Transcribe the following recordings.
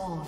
spawn.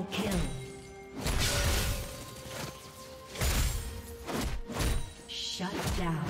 Double kill. Shut down.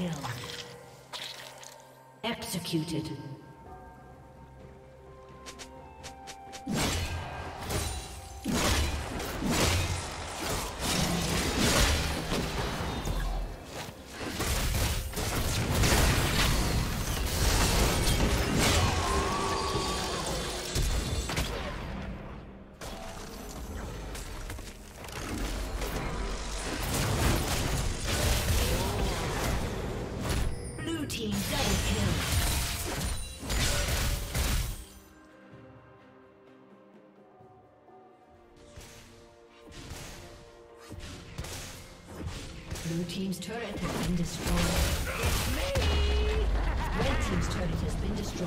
Kill. Executed. Blue team's turret has been destroyed. Red team's turret has been destroyed.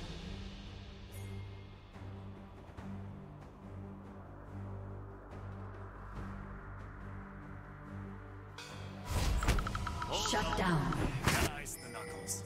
Shut down. Nice, the knuckles.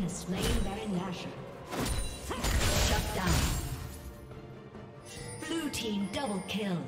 has slain Baron Nashor. Shut down. Blue team double kill.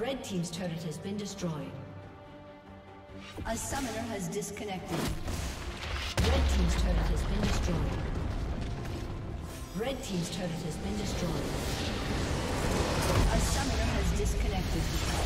Red team's turret has been destroyed. A summoner has disconnected. Red team's turret has been destroyed. Red team's turret has been destroyed. A summoner has disconnected.